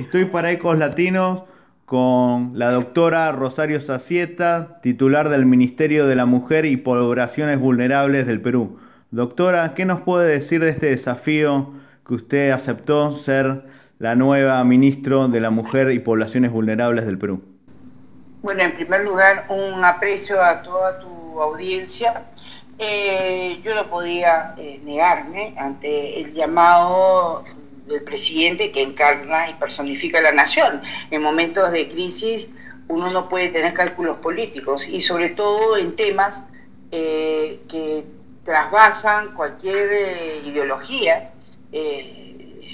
Estoy para Ecos Latinos con la doctora Rosario Sasieta, titular del Ministerio de la Mujer y Poblaciones Vulnerables del Perú. Doctora, ¿qué nos puede decir de este desafío que usted aceptó, ser la nueva ministra de la Mujer y Poblaciones Vulnerables del Perú? Bueno, en primer lugar, un aprecio a toda tu audiencia. Yo no podía negarme ante el llamado del presidente, que encarna y personifica a la nación. En momentos de crisis uno no puede tener cálculos políticos, y sobre todo en temas que trasvasan cualquier ideología.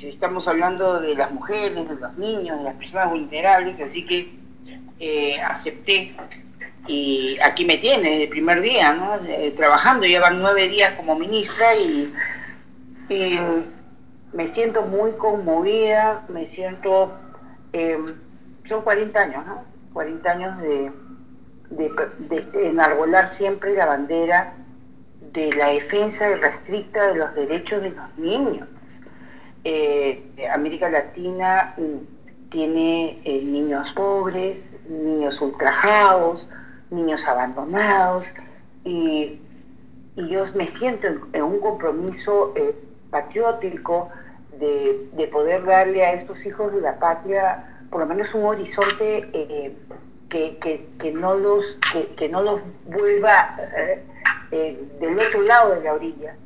Estamos hablando de las mujeres, de los niños, de las personas vulnerables, así que acepté, y aquí me tiene desde el primer día, ¿no? Trabajando, ya van 9 días como ministra, y me siento muy conmovida, me siento... son 40 años, ¿no? 40 años de enarbolar siempre la bandera de la defensa irrestricta de los derechos de los niños. América Latina tiene niños pobres, niños ultrajados, niños abandonados, y yo me siento en un compromiso patriótico de poder darle a estos hijos de la patria por lo menos un horizonte que no los vuelva del otro lado de la orilla.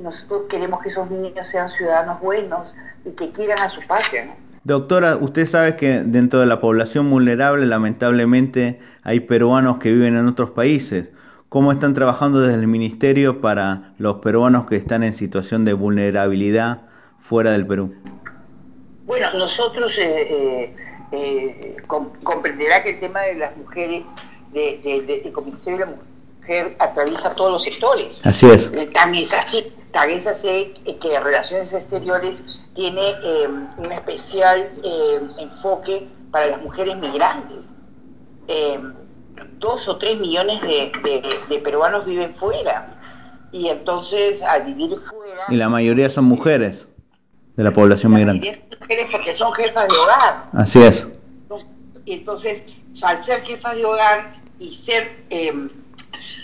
Nosotros queremos que esos niños sean ciudadanos buenos y que quieran a su patria, ¿no? Doctora, usted sabe que dentro de la población vulnerable, lamentablemente, hay peruanos que viven en otros países. ¿Cómo están trabajando desde el Ministerio para los peruanos que están en situación de vulnerabilidad fuera del Perú? Bueno, nosotros comprenderá que el tema de las mujeres, del Ministerio de la Mujer, atraviesa todos los sectores. Así es. Tan es así que Relaciones Exteriores tiene un especial enfoque para las mujeres migrantes. 2 o 3 millones de peruanos viven fuera, y entonces al vivir fuera... Y la mayoría son mujeres de la población migrante. Son mujeres porque son jefas de hogar. Así es. Entonces, al ser jefas de hogar y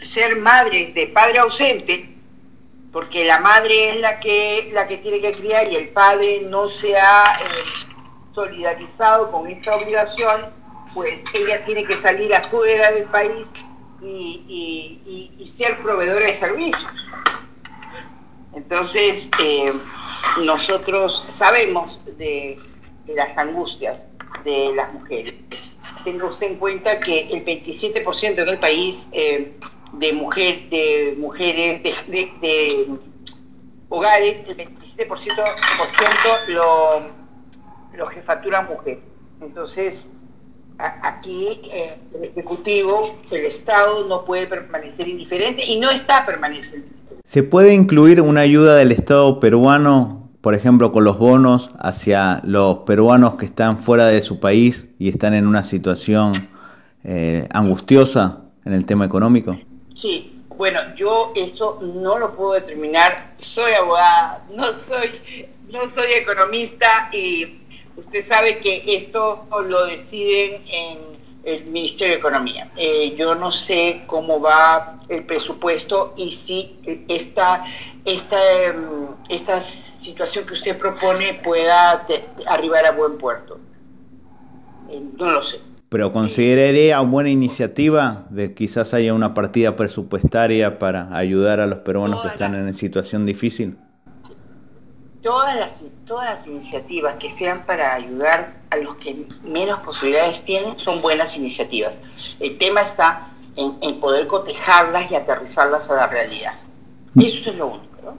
ser madres de padre ausente, porque la madre es la que tiene que criar y el padre no se ha solidarizado con esta obligación, pues ella tiene que salir afuera del país y ser proveedora de servicios. Entonces, nosotros sabemos de las angustias de las mujeres. Tenga usted en cuenta que el 27% del país de hogares, el 27% lo jefaturan mujeres. Entonces, aquí el Ejecutivo, el Estado, no puede permanecer indiferente y no está permaneciendo. ¿Se puede incluir una ayuda del Estado peruano, por ejemplo, con los bonos hacia los peruanos que están fuera de su país y están en una situación angustiosa en el tema económico? Sí, bueno, yo eso no lo puedo determinar. Soy abogada, no soy economista, y usted sabe que esto lo deciden en el Ministerio de Economía. Yo no sé cómo va el presupuesto y si esta situación que usted propone pueda arribar a buen puerto. No lo sé. Pero ¿consideraría buena iniciativa de quizás haya una partida presupuestaria para ayudar a los peruanos que están en situación difícil? Todas las iniciativas que sean para ayudar a los que menos posibilidades tienen son buenas iniciativas. El tema está en poder cotejarlas y aterrizarlas a la realidad. Eso es lo único, ¿no?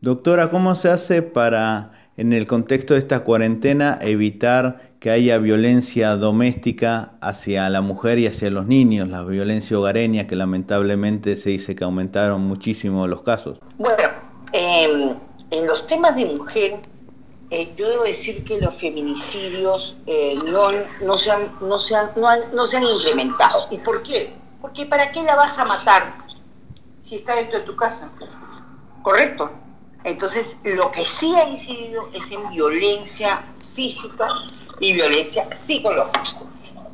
Doctora, ¿cómo se hace para, en el contexto de esta cuarentena, evitar que haya violencia doméstica hacia la mujer y hacia los niños, la violencia hogareña, que lamentablemente se dice que aumentaron muchísimo los casos? Bueno, en los temas de mujer, yo debo decir que los feminicidios no se han incrementado. ¿Y por qué? Porque ¿para qué la vas a matar si está dentro de tu casa? ¿Correcto? Entonces, lo que sí ha incidido es en violencia física y violencia psicológica.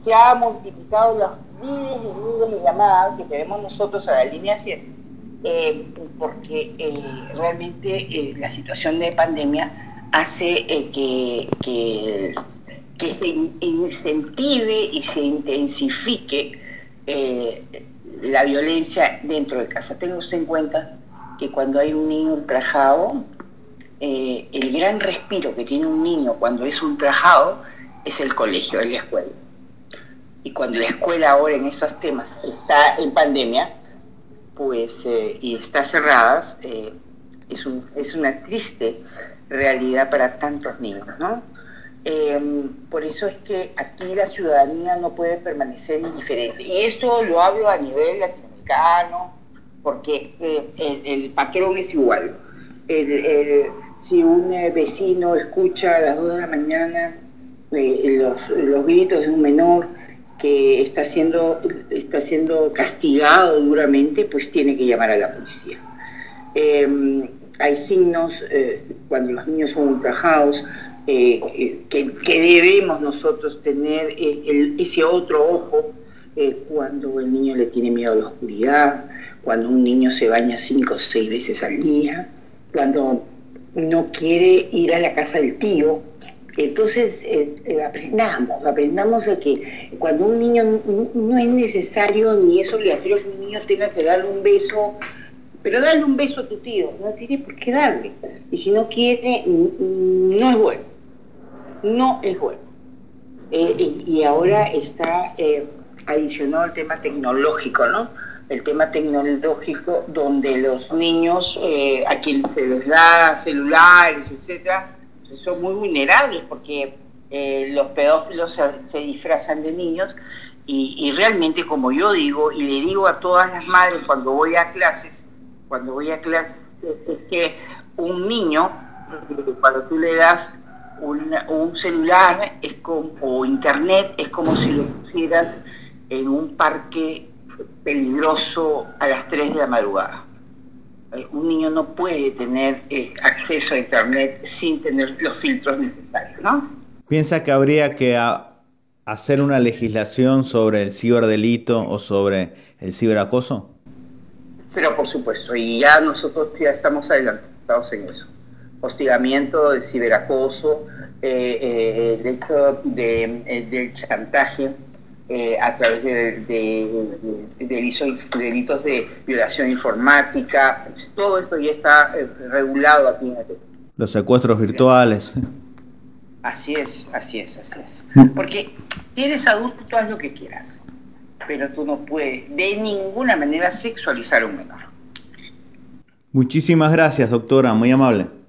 Se ha multiplicado las miles y miles de llamadas que tenemos nosotros a la línea 7, porque realmente la situación de pandemia hace que se incentive y se intensifique la violencia dentro de casa. Tenga usted en cuenta que cuando hay un niño ultrajado, el gran respiro que tiene un niño cuando es ultrajado es el colegio, es la escuela. Y cuando la escuela ahora en estos temas está en pandemia, pues y está cerradas, es una triste realidad para tantos niños, ¿no? Por eso es que aquí la ciudadanía no puede permanecer indiferente. Y esto lo hablo a nivel latinoamericano, porque el patrón es igual. Si un vecino escucha a las 2 de la mañana los gritos de un menor que está siendo castigado duramente, pues tiene que llamar a la policía. Hay signos cuando los niños son ultrajados que debemos nosotros tener ese otro ojo cuando el niño le tiene miedo a la oscuridad, cuando un niño se baña 5 o 6 veces al día, cuando no quiere ir a la casa del tío. Entonces aprendamos a que cuando un niño no es necesario ni es obligatorio que un niño tenga que darle un beso, pero darle un beso a tu tío, no tiene por qué darle. Y si no quiere, no es bueno. No es bueno. Y ahora está adicionado el tema tecnológico, ¿no? El tema tecnológico donde los niños, a quien se les da celulares, etcétera, son muy vulnerables porque los pedófilos se disfrazan de niños y realmente, como yo digo y le digo a todas las madres cuando voy a clases, es que un niño, cuando tú le das un celular o internet, es como si lo pusieras en un parque peligroso a las 3 de la madrugada. Un niño no puede tener acceso a internet sin tener los filtros necesarios, ¿no? ¿Piensa que habría que hacer una legislación sobre el ciberdelito o sobre el ciberacoso? Pero por supuesto, y ya nosotros ya estamos adelantados en eso. Hostigamiento, el ciberacoso, el hecho del chantaje a través de delitos de violación informática. Todo esto ya está regulado aquí en el Perú. Los secuestros virtuales. Así es. Porque eres adulto, tú haz lo que quieras, pero tú no puedes de ninguna manera sexualizar a un menor. Muchísimas gracias, doctora, muy amable.